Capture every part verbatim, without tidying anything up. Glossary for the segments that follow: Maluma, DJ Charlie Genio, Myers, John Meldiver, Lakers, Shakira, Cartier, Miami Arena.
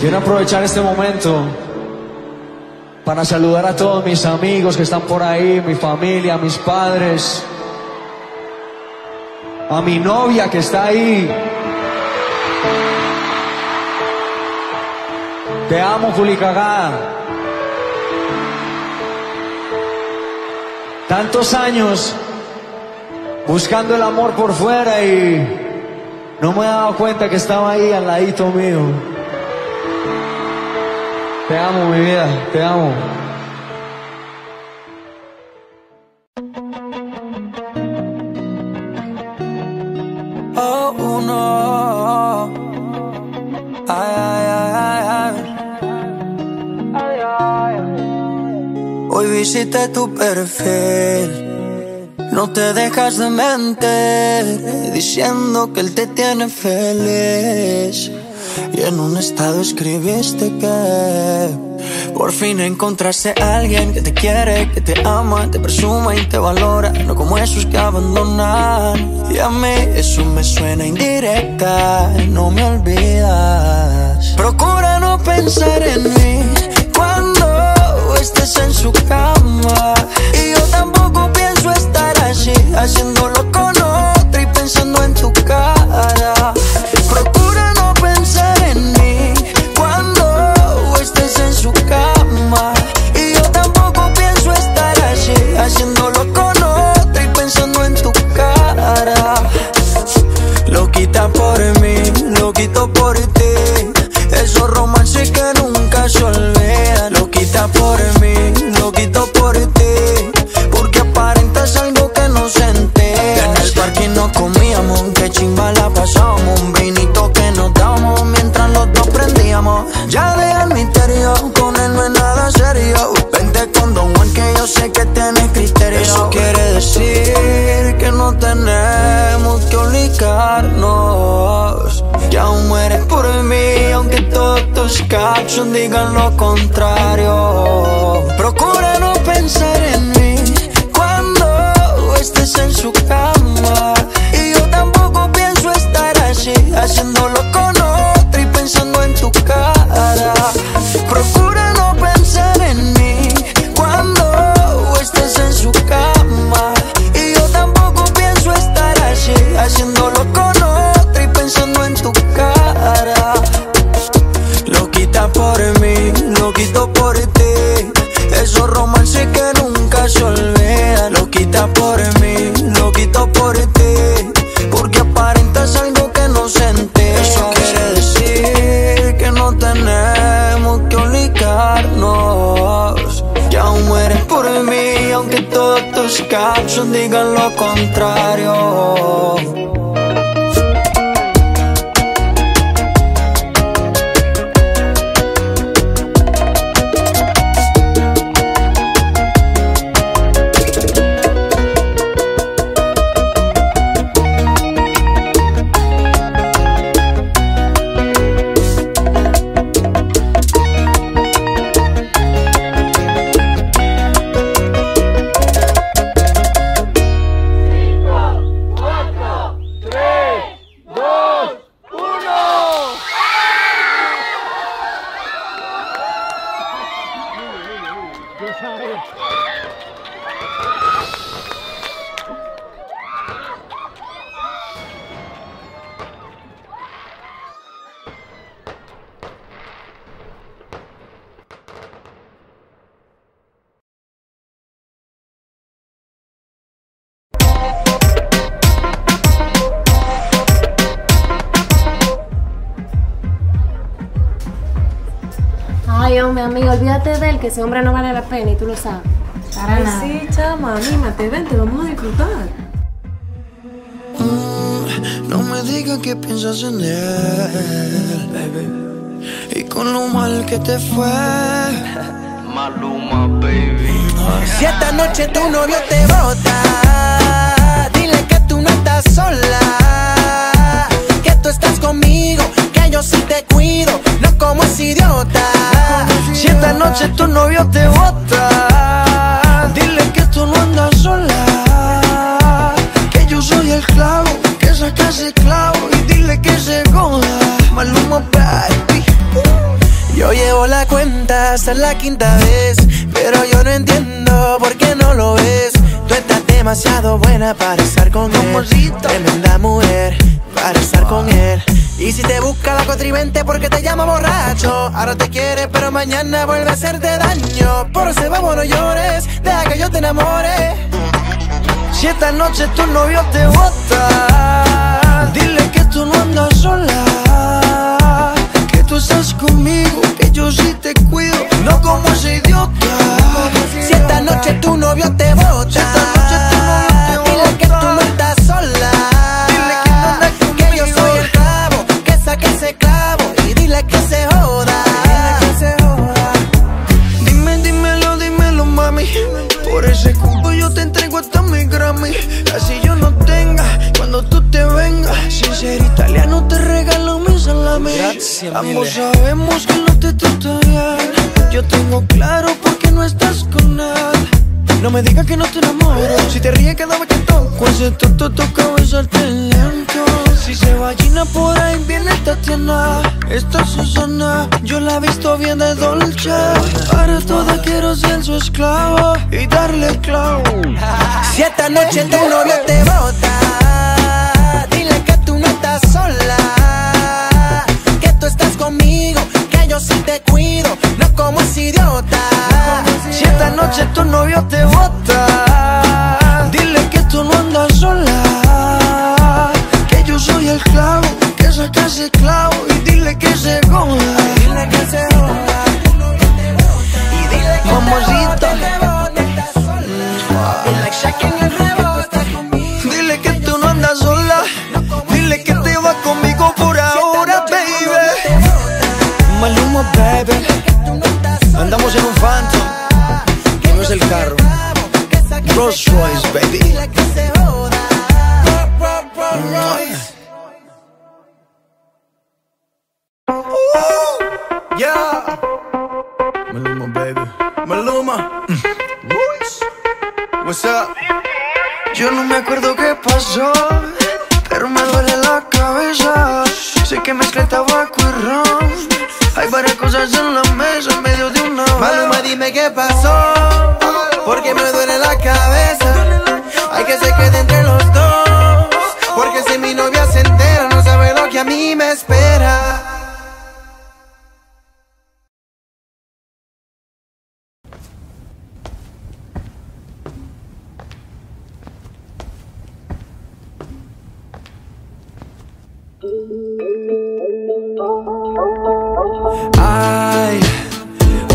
Quiero aprovechar este momento para saludar a todos mis amigos que están por ahí, mi familia, a mis padres, a mi novia que está ahí. Te amo, Culicagá. Tantos años buscando el amor por fuera y no me he dado cuenta que estaba ahí al ladito mío. Te amo, mi vida, te amo. Oh, uno. Ay, ay, ay, ay, ay, ay. Hoy visité tu perfil. No te dejas de mentir, diciendo que él te tiene feliz. Y en un estado escribiste que por fin encontraste a alguien que te quiere, que te ama, te presuma y te valora, no como esos que abandonan. Y a mí eso me suena indirecta, no me olvidas. Procura no pensar en mí cuando estés en su cama. Y yo tampoco pienso estar así, haciéndolo con otro y pensando en tu cara. Procura no pensar en mí cuando estés en su cama. Y yo tampoco pienso estar así, haciéndolo con otro y pensando en tu cara. Lo quita por mí, lo quito por ti. Esos romances que nunca se olvidan. Lo quita por mí, lo quito por ti. Porque aparentas algo que no se entera. En el parking nos comíamos, que chimba la pasábamos. Un vinito que nos dábamos mientras los dos prendíamos. Ya deja el misterio, con él no es nada serio. Vente con Don Juan que yo sé que tienes criterio. Eso quiere decir que no tenemos que obligarnos. Que aún mueres por mí, aunque todos tus captions digan lo contrario. Procura no pensar en mí cuando estés en su cama. Y yo tampoco pienso estar así, haciéndolo con otro y pensando en tu cara. Procura no pensar en mí cuando estés en su cama. Y yo tampoco pienso estar así, haciéndolo con otro y pensando en tu cara. Lo quita por mí, lo quito por ti. Esos romances que nunca se olvidan. Lo quita por mí, lo quito por ti. Porque aparentas algo que no se entera. Eso quiere decir que no tenemos que obligarnos. Que aún mueres por mí, aunque todos tus captions digan lo contrario. Mi amigo, olvídate de él, que ese hombre no vale la pena y tú lo sabes. Para Ay, nada. Sí, chama, anímate, vente, vamos a disfrutar. Mm, no me digas que piensas en él, baby. Y con lo mal que te fue. Maluma, baby. Si esta noche tu novio te bota, dile que tú no estás sola. Que tú estás conmigo, que yo sí te cuido, no como ese idiota. Si esta noche tu novio te bota, dile que tú no andas sola. Que yo soy el clavo, que sacas el clavo y dile que se goda. Maluma, baby. Llevo la cuenta hasta la quinta vez, pero yo no entiendo por qué no lo ves. Tú estás demasiado buena para estar con él, tremenda mujer para estar con él. Y si te busca la contrinante porque te llama borracho, ahora te quiere pero mañana vuelve a hacerte daño. Por ese babo no llores, deja que yo te enamore. Si esta noche tu novio te bota, dile que tú no andas sola, que tú estás conmigo, que yo sí te cuido, no como ese idiota. Si esta noche tu novio te bota, así yo no tenga, cuando tú te vengas, sincero italiano te regalo mis salames. Ambos sabemos que no te trata bien, yo tengo claro por qué no estás con él. No me digas que no te enamoro, si te ríes cada vez que toco ese toto toca besarte lento. Si se va Gina por ahí viene Tatiana, esta Susana, yo la he visto bien de Dolce. Para todas quiero ser su esclavo y darle clavo. Si esta noche tu novio te bota, dile que tú no estás sola, que tú estás conmigo, que yo sí te cuido, no como ese idiota. Si esta noche tu novio te bota, dile que tú no andas sola, que yo soy el clavo, que saca ese clavo y dile que se goza. Dile que se goza. Y dile que mamacita, te bota sola, like Shakira en el rebote. Dile que tú no andas sola, dile que te vas conmigo por ahora, baby. Maluma, baby, andamos en un Phantom. No es el carro, Rolls Royce, baby. Uh, yeah. Maluma, baby. Maluma. What's up? Yo no me acuerdo qué pasó, pero me duele la cabeza. Sé que mezclé tabaco y ron. Hay varias cosas en la mesa en medio de una hora. Maluma, dime qué pasó, porque me duele la cabeza. Hay que se quede entre los dos, porque si mi novia se entera no sabe lo que a mí me espera. Hay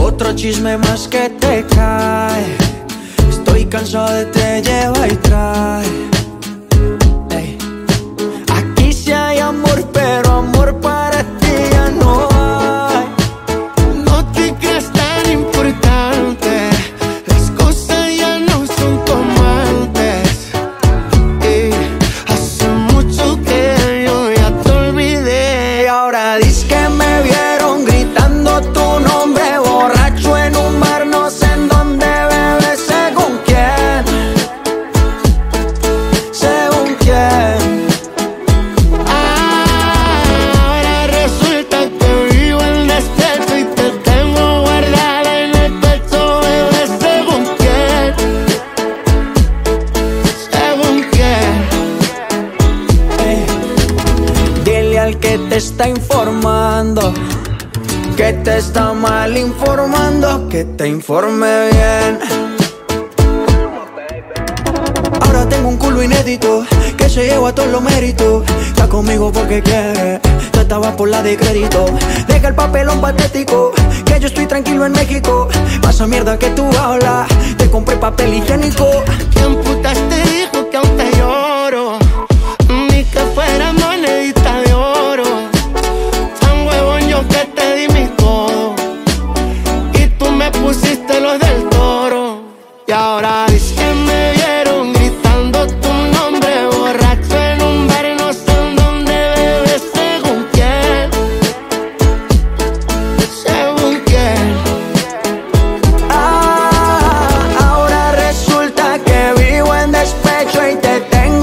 otro chisme más que te cae. Estoy cansado de te lleva y trae. Hey. Aquí sí hay amor, pero amor para ti ya no hay. No te creas tan importante, las cosas ya no son como antes. Hey. Hace mucho que yo ya te olvidé. Y ahora dices que me vieron gritando tu nombre, borracho en un bar, no sé en dónde. Te está informando, que te está mal informando, que te informe bien. Ahora tengo un culo inédito, que se lleva todos los méritos. Está conmigo porque quiere, yo estaba por la de crédito. Deja el papelón patético, que yo estoy tranquilo en México. Pasa mierda que tú hablas, te compré papel higiénico. ¿Quién putas te dijo que aún te lloro? Ni que fuera monedita de oro. Pusiste los del toro y ahora dices que me vieron gritando tu nombre, borracho en un bar, no sé en dónde, bebes según quién, según quién. Ah, ahora resulta que vivo en despecho y te tengo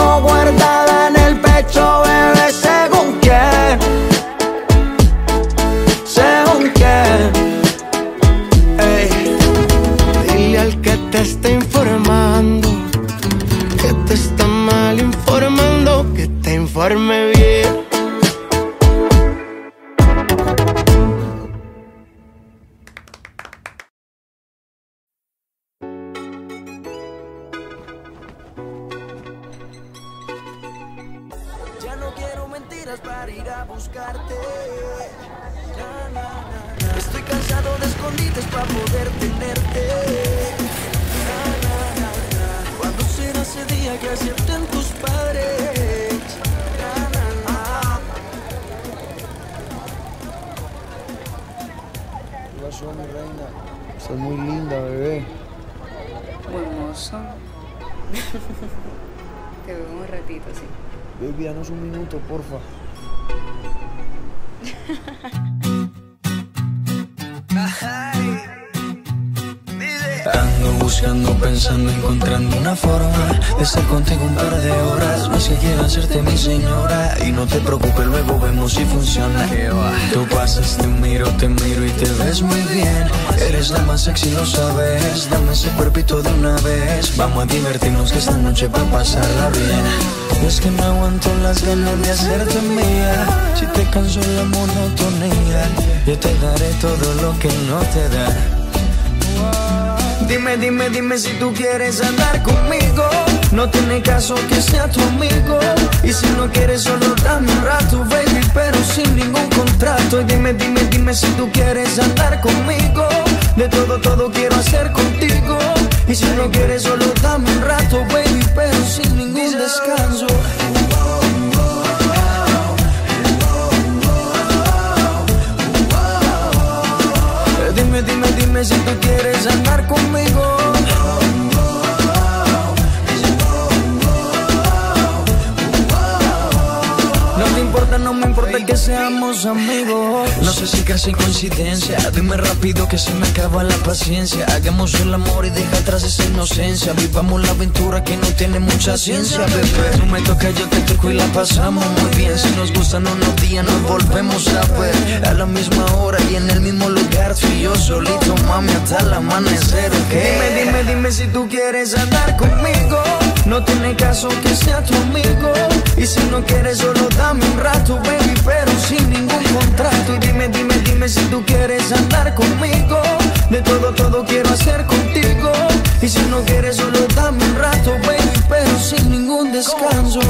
buscarte. Na, na, na, na. Estoy cansado de escondites para poder tenerte. Na, na, na, na. ¿Cuándo será ese día que acepten tus padres? Na, na, na. Hola, soy mi reina. Estás muy linda, bebé. Muy hermoso. Te veo un ratito, sí. Baby, danos un minuto, porfa. Ando buscando, pensando, encontrando una forma de estar contigo un par de horas más que quiero hacerte mi señora. Y no te preocupes, luego vemos si funciona. Tú pasas, te miro, te miro y te ves muy bien. Eres la más sexy, lo sabes. Dame ese cuerpito de una vez. Vamos a divertirnos que esta noche va a pasarla bien. Es que no aguanto las ganas de hacerte mía. Si te canso la monotonía, yo te daré todo lo que no te da. Dime, dime, dime si tú quieres andar conmigo. No tiene caso que sea tu amigo. Y si no quieres solo dame un rato, baby, pero sin ningún contrato. Y dime, dime, dime si tú quieres andar conmigo. De todo, todo quiero hacer contigo. Y si no quieres solo dame un rato, baby, pero sin ningún descanso. Dime, dime, dime si tú quieres andar conmigo. No te importa, no me importa que seamos amigos. No sé si casi coincidencia. Dime rápido que se me acaba la paciencia. Hagamos el amor y deja atrás esa inocencia. Vivamos la aventura que no tiene mucha ciencia, bebé. Tú me tocas, yo te toco y la pasamos muy bien. Si nos gustan unos días nos volvemos a ver. A la misma hora y en el mismo lugar. Tú y yo solito, mami, hasta el amanecer, ¿okay? Dime, dime, dime si tú quieres andar conmigo. No tiene caso que sea tu amigo. Y si no quieres solo dame un rato, baby, pero sin ningún contrato. Y dime, dime, dime si tú quieres andar conmigo. De todo, todo quiero hacer contigo. Y si no quieres solo dame un rato, baby, pero sin ningún descanso.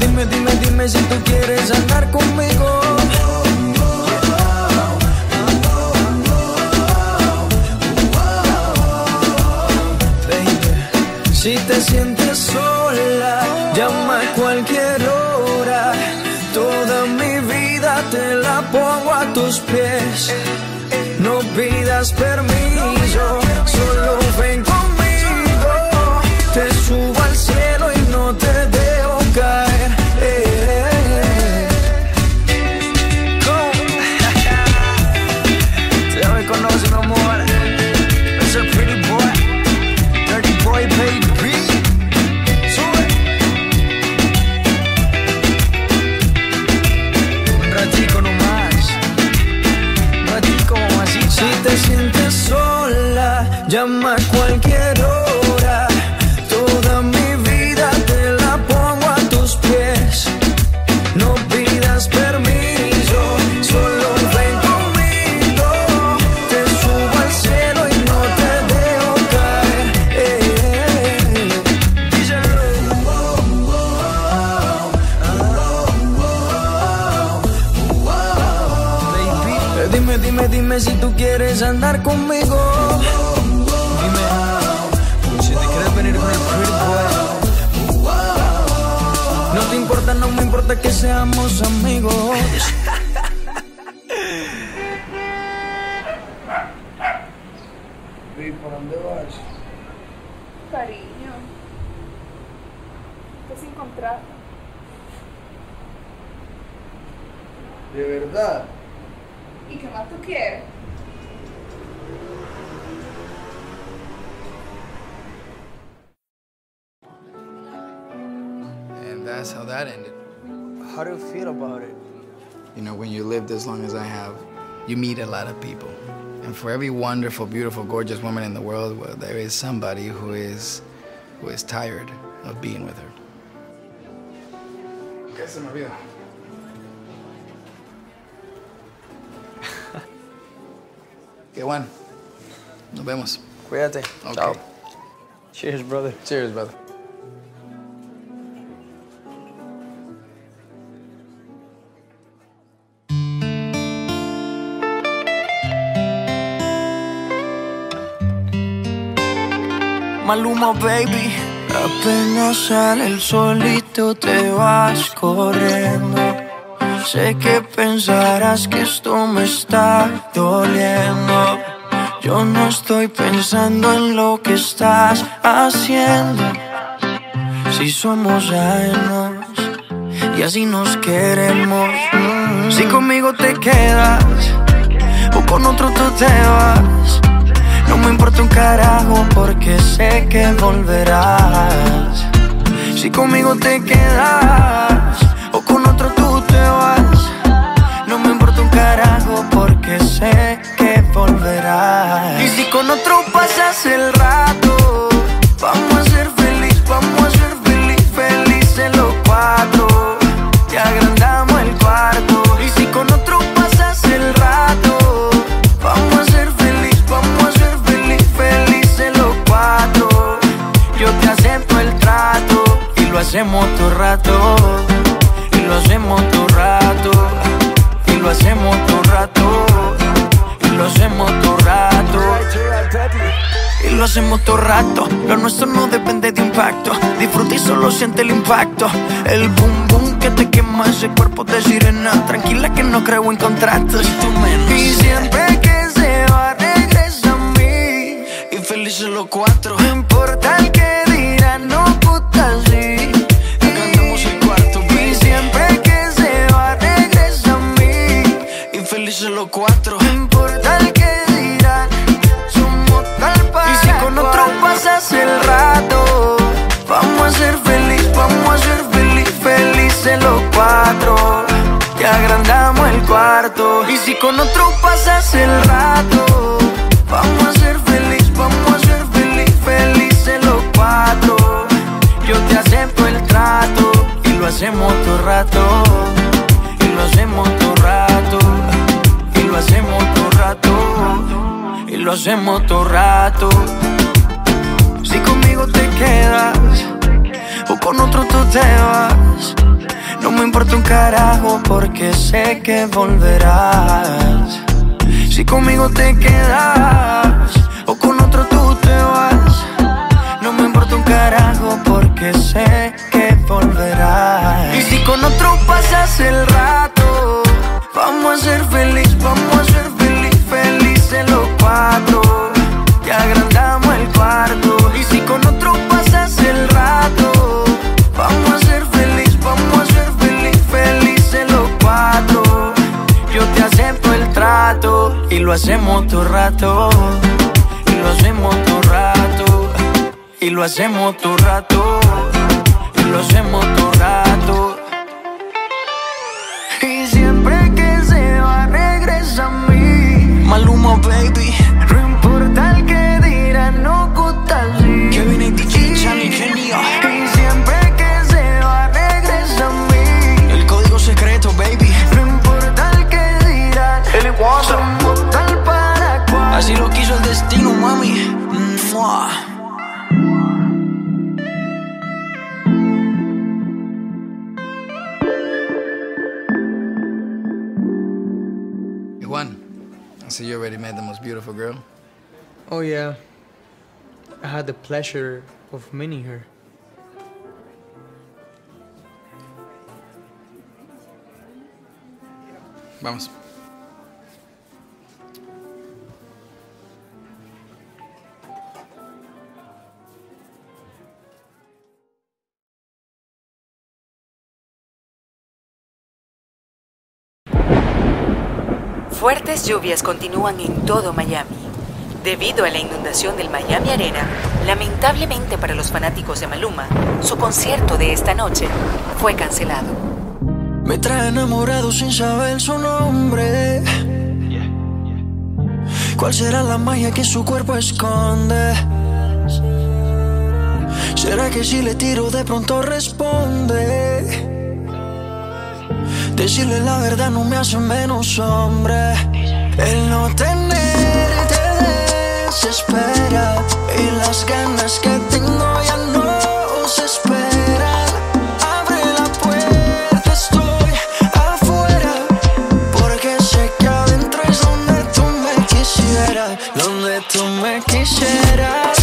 Dime, dime, dime si tú quieres andar conmigo. Si te sientes sola, llama a cualquier hora. Toda mi vida te la pongo a tus pies. No pidas permiso, solo ven conmigo. Te subo al cielo y no te dejo caer. Eh, eh, eh. Go. Ya me conoces, mi amor. It's a pretty boy, dirty boy, baby. Llama a cualquier hora. Toda mi vida te la pongo a tus pies. No pidas permiso, solo ven conmigo. Te subo al cielo y no te dejo caer. Hey. Dime, dime, dime si tú quieres andar conmigo. No me importa que seamos amigos. Baby, ¿para dónde vas? Cariño, estoy sin contrato. ¿De verdad? ¿Y qué más tú quieres? That's how that ended. How do you feel about it? You know, when you lived as long as I have, you meet a lot of people. And for every wonderful, beautiful, gorgeous woman in the world, well, there is somebody who is, who is tired of being with her. ¿Qué se me olvidó? Okay, Juan. Nos vemos. Cuídate. Okay. Ciao. Cheers, brother. Cheers, brother. Maluma, baby. Apenas sale el solito te vas corriendo. Sé que pensarás que esto me está doliendo. Yo no estoy pensando en lo que estás haciendo. Si somos ajenos y así nos queremos. Mm. Si conmigo te quedas o con otro tú te vas, no me importa un carajo porque sé que volverás. Si conmigo te quedas o con otro tú te vas, no me importa un carajo porque sé que volverás. Y si con otro pasas el rato, vamos a ser feliz, vamos a ser feliz, felices los cuatro. Te agrandamos el cuarto. Y si con otro pasas el rato, vamos a ser feliz, vamos a ser feliz, felices los cuatro. Yo te acepto el trato y lo hacemos todo rato. Lo hacemos todo rato, y lo hacemos todo rato, y lo hacemos todo rato, y lo hacemos todo rato. Lo nuestro no depende de impacto, disfruta y solo siente el impacto. El boom boom que te quema ese cuerpo de sirena, tranquila que no creo en contratos. Y tú menos. Y siempre que se va regresa a mí, y felices los cuatro. No importa el que dirán, no puta sí. Felices los cuatro. No importa el que dirán, somos tal para. Y si con otro pasas el rato, vamos a ser feliz, vamos a ser feliz, felices los cuatro. Te agrandamos el cuarto. Y si con otro pasas el rato, vamos a ser feliz, vamos a ser feliz, felices los cuatro. Yo te acepto el trato y lo hacemos todo rato, y lo hacemos todo rato. Y lo hacemos todo rato, y lo hacemos todo rato. Si conmigo te quedas o con otro tú te vas, no me importa un carajo porque sé que volverás. Si conmigo te quedas o con otro tú te vas, no me importa un carajo porque sé que volverás. Y si con otro pasas el rato, vamos a ser feliz, vamos a ser feliz, felices los cuatro. Te agrandamos el cuarto. Y si con otro pasas el rato, vamos a ser feliz, vamos a ser feliz, felices los cuatro. Yo te acepto el trato y lo hacemos todo rato, y lo hacemos todo rato, y lo hacemos todo rato, y lo hacemos todo rato. Maluma, baby. No importa el que dirán, no gusta así. Que viene D J Charlie Genio. Y siempre que se va regresa a mí. El código secreto, baby. No importa el que dirán, él es somos tal para cual. Así lo quiso el destino, mami. Mua. So you already met the most beautiful girl? Oh, yeah. I had the pleasure of meeting her. Vamos. Fuertes lluvias continúan en todo Miami. Debido a la inundación del Miami Arena, lamentablemente para los fanáticos de Maluma, su concierto de esta noche fue cancelado. Me trae enamorado sin saber su nombre. ¿Cuál será la magia que su cuerpo esconde? ¿Será que si le tiro de pronto responde? Decirle la verdad no me hace menos hombre. El no tenerte desespera y las ganas que tengo ya no se esperan. Abre la puerta, estoy afuera, porque sé que adentro es donde tú me quisieras, donde tú me quisieras.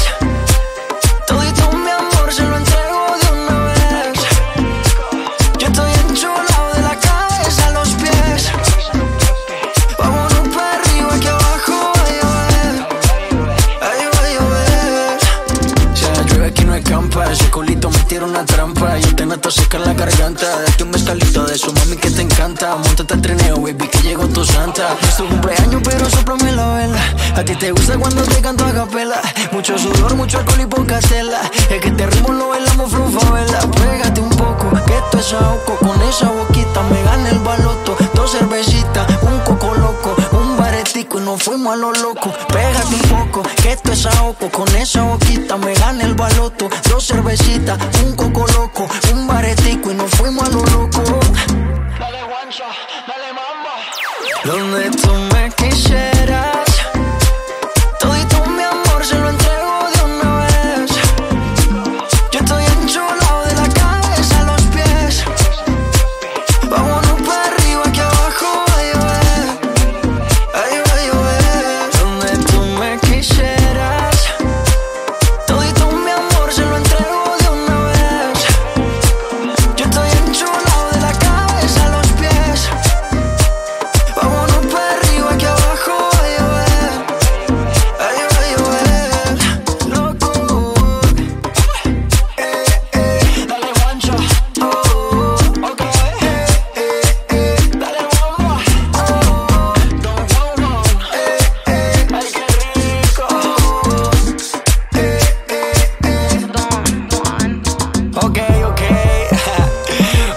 Una trampa, yo te noto seca en la garganta. Date un mezcalito de su mami que te encanta. Móntate al trineo, baby, que llegó tu santa. Es tu cumpleaños, pero sóplame la vela. A ti te gusta cuando te canto a capela. Mucho sudor, mucho alcohol y poca tela. Es que te ritmo lo bailamos flow favela. Pégate un poco, que esto es ahogo. Con esa boquita me gana el baloto. Dos cervecitas, un coco loco, un baretico y nos fuimos a lo loco. Pégate un poco, que esto es ahogo. Con esa boquita me gana el baloto. Dos cervecitas, un coco loco, un baretico y nos fuimos a lo loco. Dale guancha, dale mamba. Donde tú me quisieras, todito mi amor se lo entrego de una vez. Yo estoy enchulado de la cabeza a los pies. Vámonos para arriba que abajo va a llover, ahí va a llover. Donde tú me quisieras, todito mi amor se lo entrego de una vez. Yo estoy enchulado de la cabeza a los pies. Vámonos para arriba que abajo va a llover, ahí va a llover. Loco, eh, eh. Dale guancho, oh, ok, eh, eh, eh. Dale guamba, oh, dale guamba, eh, eh. Ay, qué rico, oh, eh, eh, eh. Ok, ok.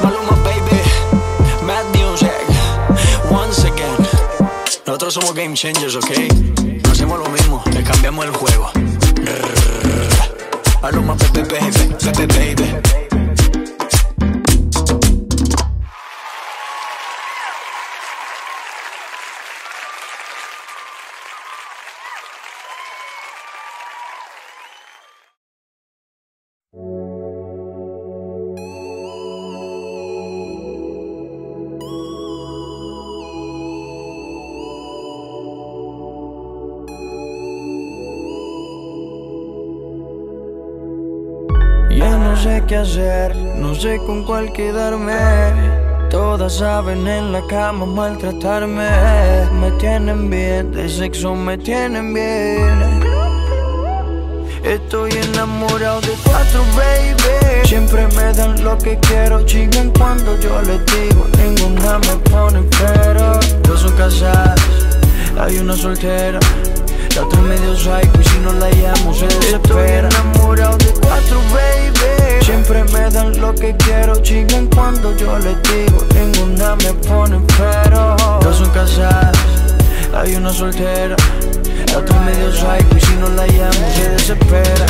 Maluma, baby, Mad Music. Once again. Nosotros somos game changers, ok. No hacemos lo mismo, le cambiamos el juego. Rrrr. Maluma, baby, baby, baby, baby. Qué hacer, no sé con cuál quedarme. Todas saben en la cama maltratarme. Me tienen bien, de sexo me tienen bien. Estoy enamorado de cuatro, baby. Siempre me dan lo que quiero, chingan cuando yo les digo. Ninguna me pone pero. Dos son casadas, hay una soltera. La otra medio psycho y si no la llamo se desespera. Estoy enamorado de cuatro, baby. Siempre me dan lo que quiero, chingan cuando yo les digo. Ninguna me pone pero. Dos son casadas, hay una soltera. La otra medio psycho y si no la llamo se desespera.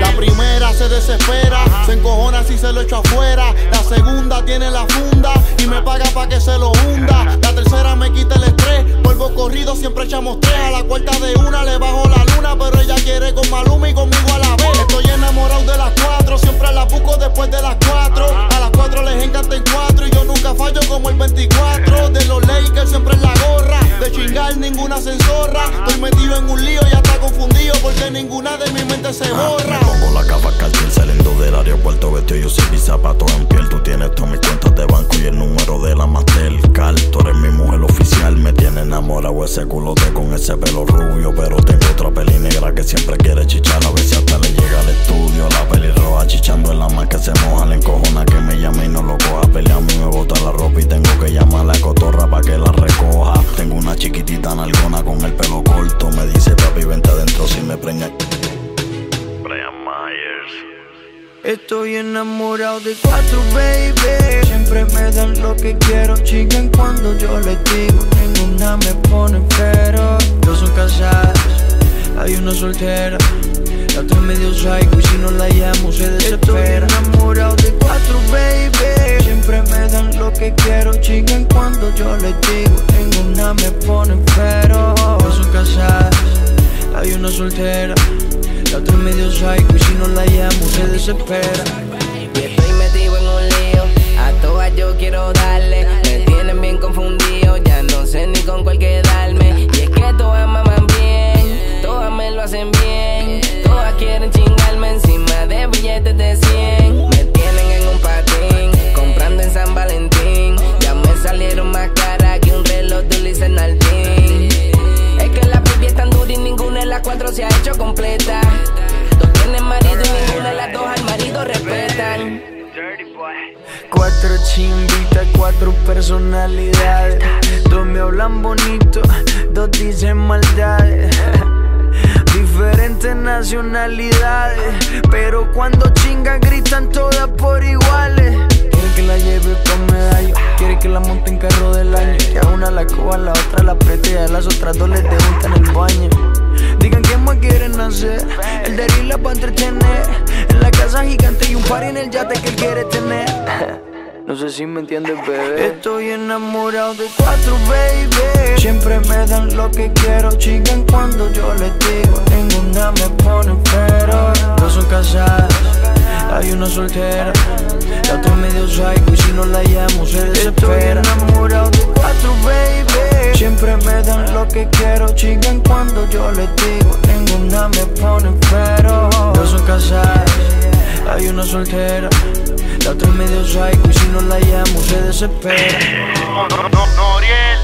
La primera se desespera, se encojona si se lo echo afuera. La segunda tiene la funda y me paga pa' que se lo hunda. La tercera me quita el estrés, vuelvo corrido, siempre echamos tres. A la cuarta de una le bajo la luna, pero ella quiere con Maluma y conmigo a la vez. Estoy enamorado de las cuatro, siempre la busco después de las cuatro. A las cuatro les encanta en cuatro y yo nunca fallo como el veinticuatro. De los Lakers siempre en la gorra, de chingar ninguna se enzorra. Estoy metido en un lío y hasta confundido porque ninguna de mi mente se borra. Pongo la capa Cartier saliendo del aeropuerto, vestido yo sin mis zapatos en piel. Tú tienes todas mis cuentas de banco y el número de la Mastercard. Tú eres mi mujer oficial, me tiene enamorado ese culote con ese pelo rubio. Pero tengo otra peli negra que siempre quiere chichar, a ver si hasta le llega al estudio. La peli roja chichando en la más que se moja, le encojona que me llame y no lo coja. Pelea a mí me bota la ropa y tengo que llamar a la cotorra pa' que la recoja. Tengo una chiquitita nalgona con el pelo corto, me dice papi vente adentro si me preña. Myers. Estoy enamorado de cuatro, baby. Siempre me dan lo que quiero, chingan cuando yo les digo. Ninguna me pone pero. Dos son casadas, hay una soltera. La otra medio psycho y si no la llamo se desespera. Estoy enamorado de cuatro, baby. Siempre me dan lo que quiero, chingan cuando yo les digo. Ninguna me pone pero. Dos son casadas, hay una una soltera. La otra medio psycho y si no la llamo se desespera. Y estoy metido en un lío, a todas yo quiero darle. Me tienen bien confundido, ya no sé ni con cuál quedarme. Y es que todas maman bien, todas me lo hacen bien. Todas quieren chingarme encima de billetes de cien. Me tienen en un patín, comprando en San Valentín. Ya me salieron más caras que un reloj de Luis Enaltín. Es que la pipi es tan dura y ninguna de las cuatro se ha hecho completa. Dos tienen marido y ninguna de las dos al marido respetan. Cuatro chimbitas, cuatro personalidades. Dos me hablan bonito, dos dicen maldades. Diferentes nacionalidades, pero cuando chingan gritan todas por iguales. Quiere que la lleve con medallo, quiere que la monte en carro del año. Que a una la coja, a la otra la apriete y a las otras dos les debutan el baño. Digan qué más quieren hacer, el de Rila para entretener. En la casa gigante y un party en el yate que él quiere tener. No sé si me entiendes, bebé. Estoy enamorado de cuatro, baby. Siempre me dan lo que quiero, chingan cuando yo les digo. Ninguna me pone pero. Dos son casadas, hay una soltera. La otra medio psycho y si no la llamo se desespera. Estoy enamorado de cuatro, baby. Siempre me dan lo que quiero, chingan cuando yo les digo. Ninguna me pone pero. Dos son casadas, hay una soltera. La otra medio psycho y si no la llamo se desespera. No, no, no, no, Ariel.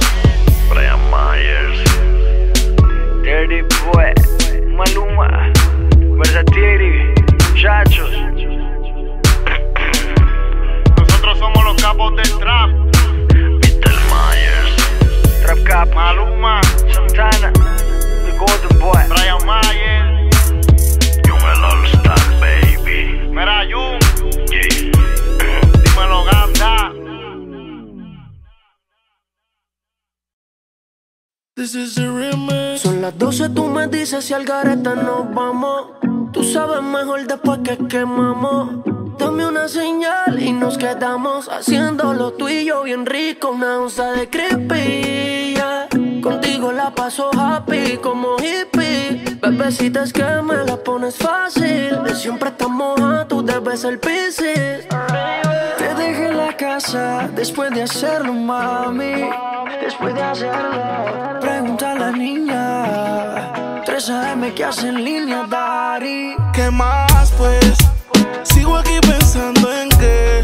Brian Myers, Dirty Boy, Maluma, Versatiri, Chachos. Nosotros somos los capos del trap. mister Myers, Trap Cap, Maluma, Santana, The Golden Boy, Brian Myers. Yo me lo All Star, baby. Mira, yo. This is a remix. Son las doce, tú me dices si al gareta nos vamos. Tú sabes mejor después que quemamos. Dame una señal y nos quedamos haciendo lo tuyo bien rico. Una onza de creepy, yeah. Contigo la paso happy como hippie. Bebecita es que me la pones fácil. Siempre estamos a tú debes el piscis. Te dejé en la casa después de hacerlo, mami. Después de hacerlo, pregunta a la niña. tres a m que hace en línea, Dari. ¿Qué más pues? Sigo aquí pensando en qué.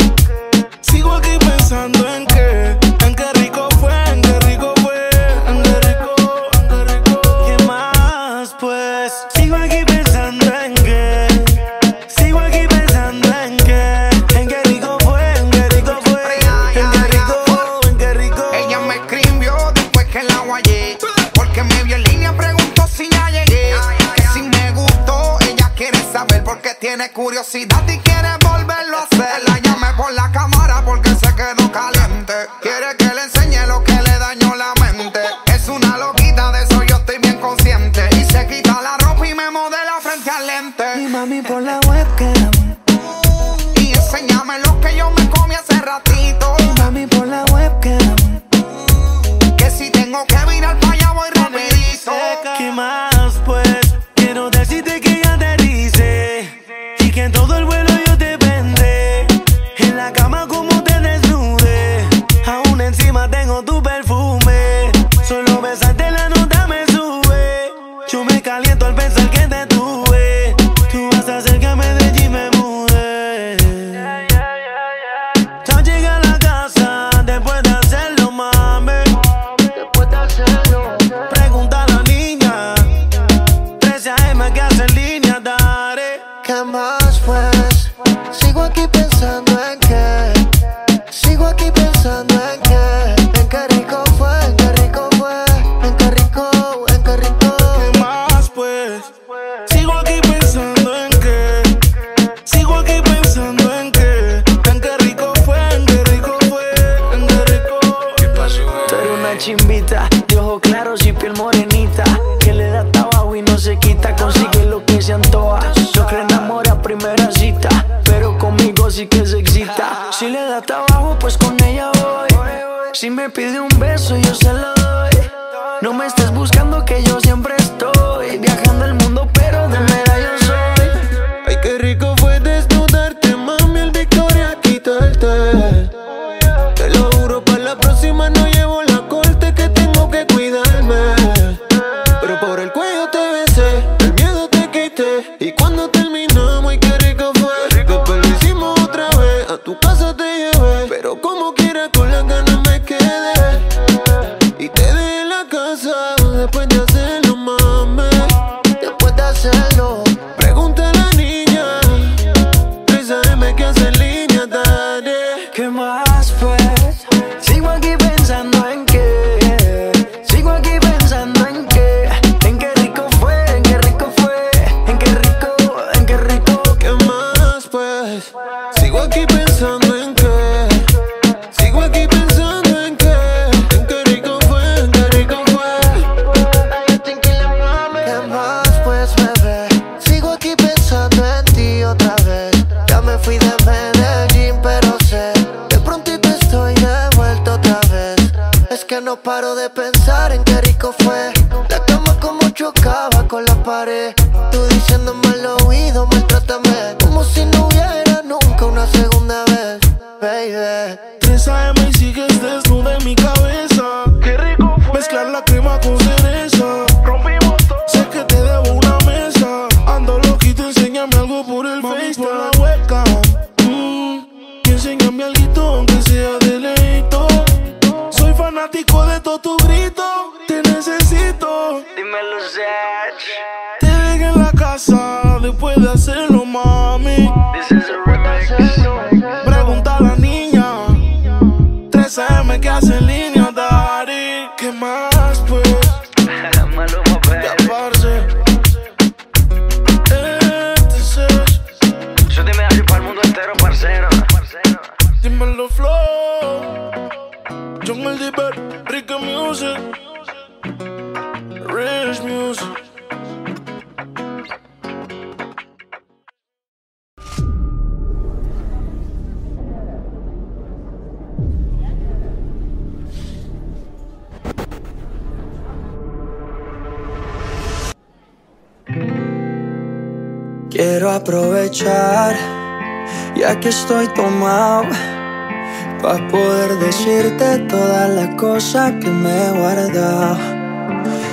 Sigo aquí pensando en qué. En qué rico fue, en qué rico fue. En qué rico, en qué rico. ¿Qué más pues? Sigo aquí pensando en qué. Sigo aquí pensando en qué. En qué rico fue, en qué rico fue. En qué rico, en qué rico. Ella me escribió después que la guayé. Porque me vio en línea, preguntó si ya llegué. Que si me gustó, ella quiere saber porque tiene curiosidad y quiere volverlo a hacer. La llamé por la cámara porque se quedó caliente. Quiere que le enseñe lo que le dañó la mente. Es una loquita, de eso yo estoy bien consciente. Y se quita la ropa y me modela frente al lente. Y mami por la webcam. Y enséñame lo que yo me comí hace ratito. Y mami por la webcam. Que si tengo que mirar para allá voy rapidito. ¿Qué más pues? Quiero decirte que ya te dice. Que en todo el vuelo yo te vendré. En la cama como te desnude. Aún encima tengo tu perfume. Solo besarte la nota me sube. Yo me caliento al pensar que te tuve. Tú vas a hacer que me deje y me mude. Ya llegué a la casa después de hacerlo, mami. Después de hacerlo. Pregunta a la niña. trece a m que hace en línea, daré. ¿Qué más? Pues, sigo aquí pensando en qué. Sigo aquí pensando en qué. En qué rico fue, en qué rico fue. En qué rico, en qué rico. ¿Qué más pues? Sigo aquí pensando en qué. Sigo aquí pensando en qué. En qué rico fue, en qué rico fue. En qué rico. ¿Qué pasó? Soy una chimbita, de ojos claros y piel morenita. Que le da trabajo y no se quita. Consigue lo que se antoja. Yo creo enamora primera cita, pero conmigo sí que se excita. Si le da trabajo, pues con ella voy. Si me pide un beso, yo se lo doy. No me estés buscando que yo siempre estoy viajando el mundo. la casa te llevé, pero como quiera con las ganas me quedé. Y te dejé en la casa después de hacerlo, mami. Después de hacerlo, pregunta a la niña. Risa M que hace línea, dale. ¿Qué más pues? Sigo aquí pensando en qué. Sigo aquí pensando en qué. En qué rico fue, en qué rico fue. En qué rico, en qué rico. ¿Qué más pues? Sigo aquí pensando en qué. Sigo aquí pensando en qué. En qué rico fue, en qué rico fue. Ay, yo tengo que la mame. ¿Qué más pues, bebé? Sigo aquí pensando en ti otra vez. Ya me fui de Medellín, pero sé de prontito estoy de vuelta otra vez. Es que no paro de pensar en qué rico fue. La cama como chocaba con la pared. Tú diciéndome al oído, maltrátame, como si no hubiera nunca una segunda vez. Baby, tres a eme y sigues desnuda en mi cabeza. Qué rico fue. Mezclar la crema con cereza. Rompimos todo. Sé que te debo una mesa. Ando loquito, enséñame algo por el Face, por la hueca. Mm, enséñame alguito, aunque sea de leito. Soy fanático de todo tu grito. Te necesito. Dímelo, Zach. Te dejé en la casa después de hacerlo, mami. This is a remix. Pregunta a la niña. tres a eme que hace en línea, daddy. ¿Qué más pues? Maluma, ya parce. Este es. Yo dime así para el mundo entero, parcero. Dímelo, flow. John Meldiver, Rica Music, Rich Music. Quiero aprovechar, ya que estoy tomado, pa' poder decirte todas las cosas que me he guardado.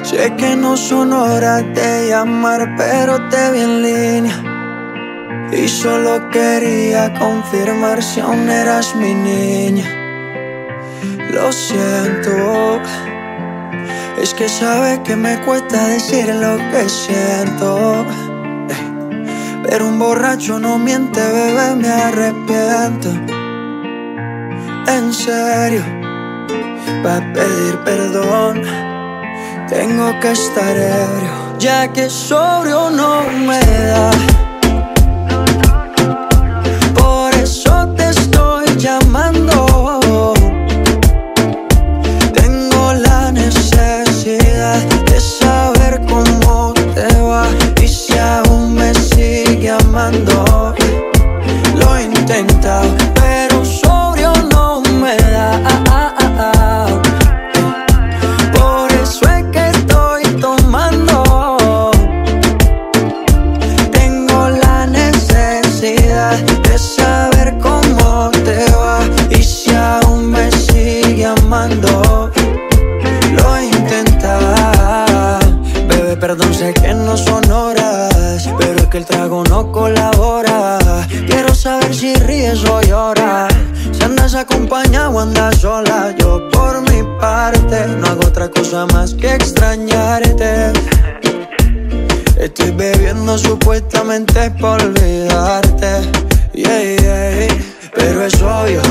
Sé que no son horas de llamar, pero te vi en línea y solo quería confirmar si aún eras mi niña. Lo siento, es que sabes que me cuesta decir lo que siento. Pero un borracho no miente, bebé, me arrepiento. En serio, pa' pedir perdón tengo que estar ebrio, ya que sobrio no me da. Por eso te estoy llamando. Tengo la necesidad de saber cómo te va y si aún me sigues amando. Lo he intentado, pero sobrio no me da. Por eso es que estoy tomando. Tengo la necesidad de saber cómo te va y si aún me sigue amando. Lo he intentado, bebé, perdón, sé que no son horas, pero es que el trago no colabora. Quiero saber si ríes o lloras, si andas acompañada o andas sola. Yo por mi parte no hago otra cosa más que extrañarte. Estoy bebiendo supuestamente por olvidarte, yeah, yeah. Pero es obvio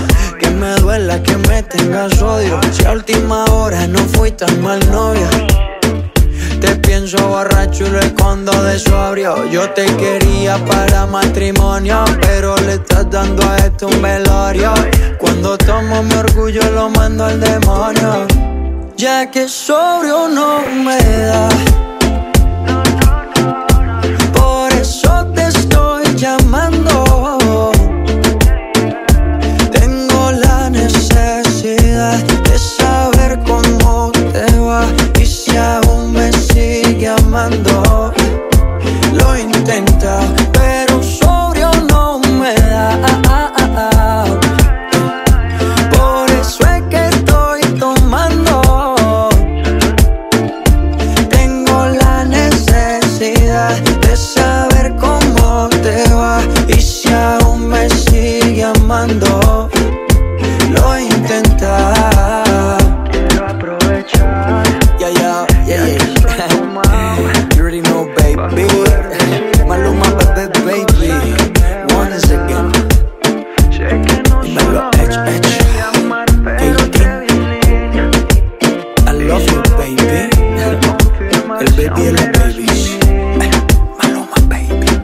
que me duela que me tengas odio, si a última hora no fui tan mal novia. Te pienso borracho y lo escondo de sobrio. Yo te quería para matrimonio, pero le estás dando a esto un velorio. Cuando tomo mi orgullo lo mando al demonio, ya que sobrio no me da. Por eso te estoy llamando. Tengo la necesidad de saber cómo te va y si aún me sigue amando. Lo he intentado, pero sobrio no me da. Por eso es que estoy tomando. Tengo lo intenta, quiero aprovechar. Yeah, yeah, yeah, yeah. You already know, baby. Maluma, bad baby. One is again. Me lo edge, edge. I love you, baby. El baby es la baby. Maluma, baby.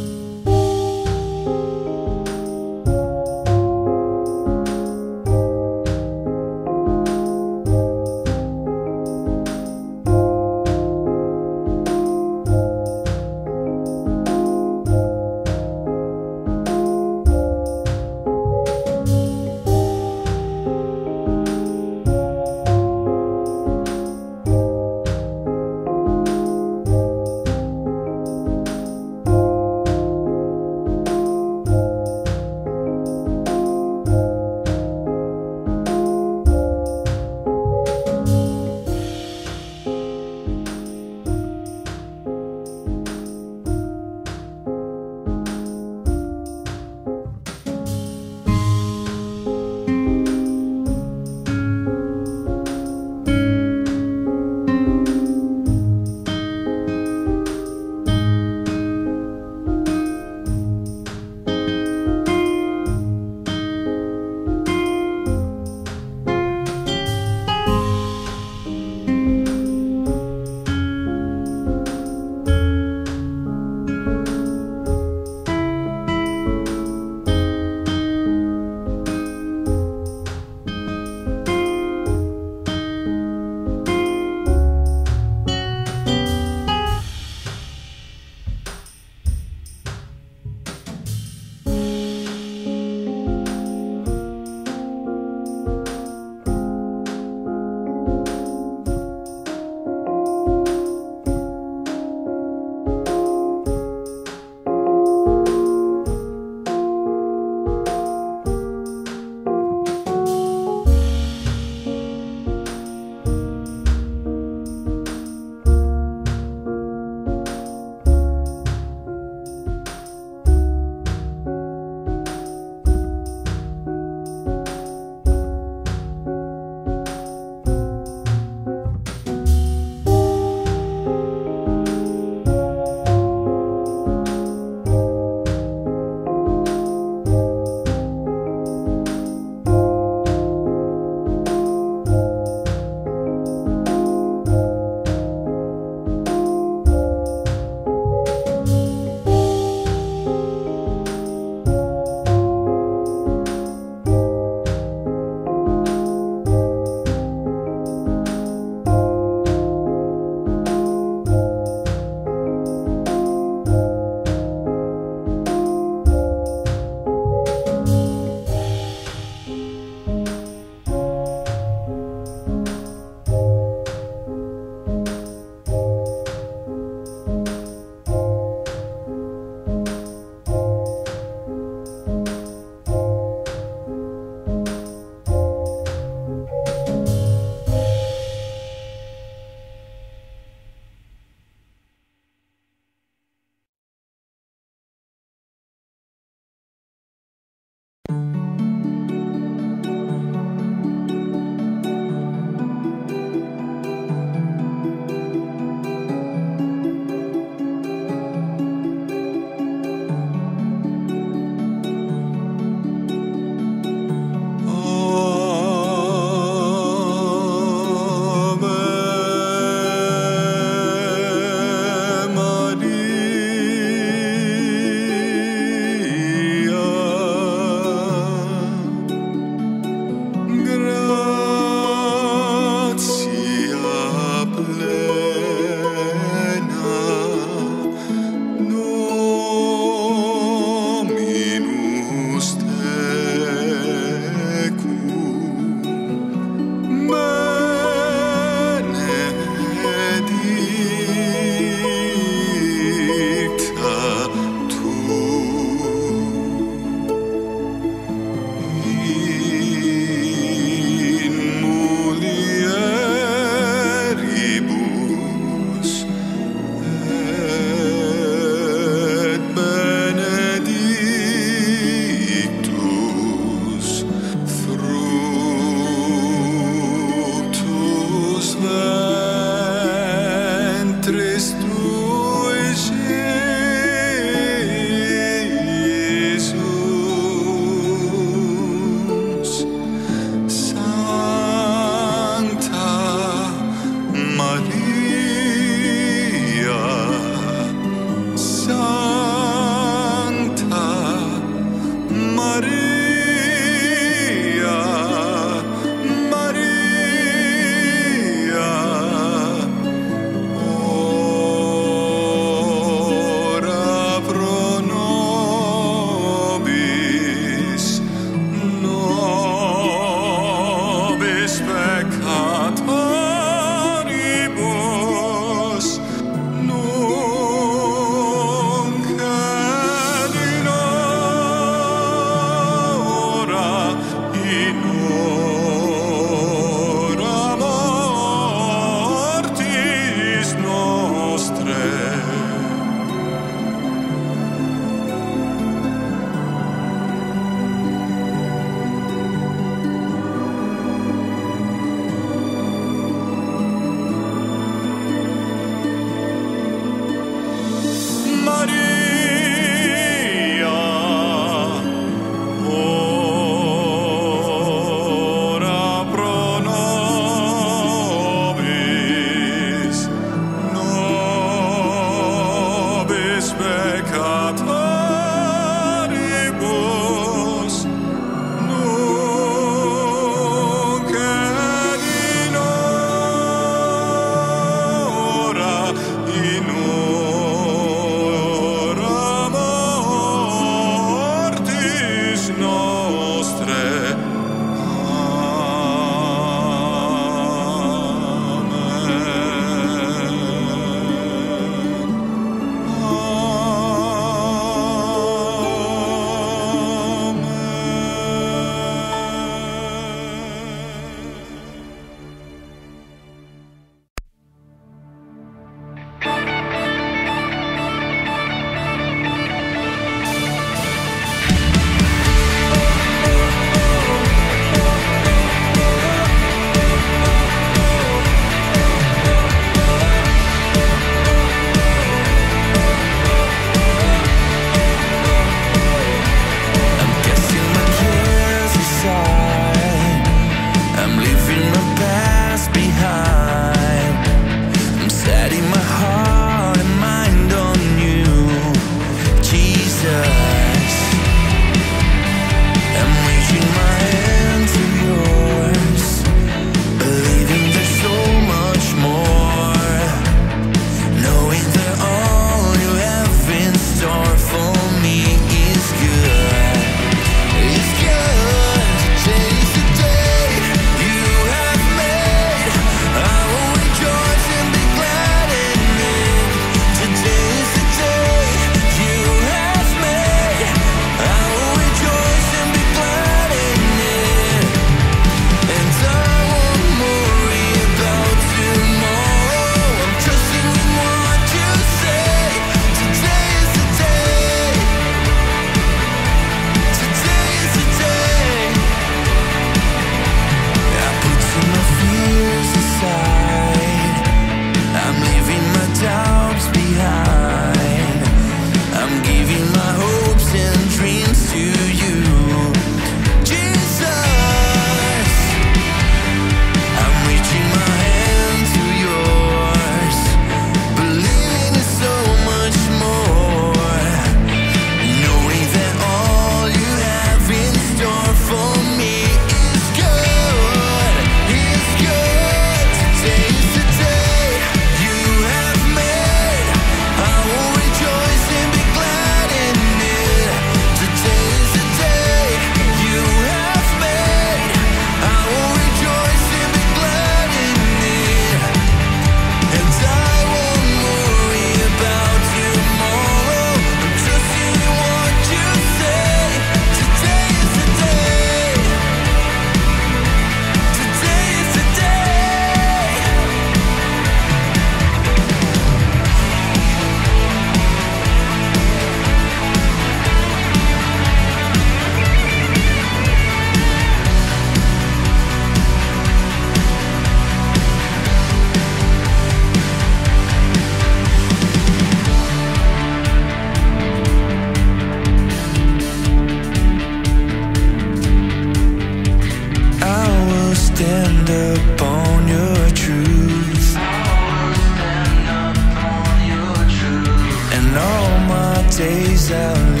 days out.